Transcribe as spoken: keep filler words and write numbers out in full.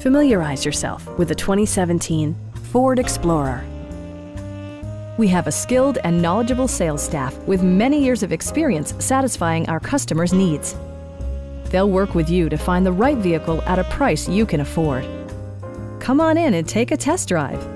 Familiarize yourself with the twenty seventeen Ford Explorer. We have a skilled and knowledgeable sales staff with many years of experience satisfying our customers' needs. They'll work with you to find the right vehicle at a price you can afford. Come on in and take a test drive.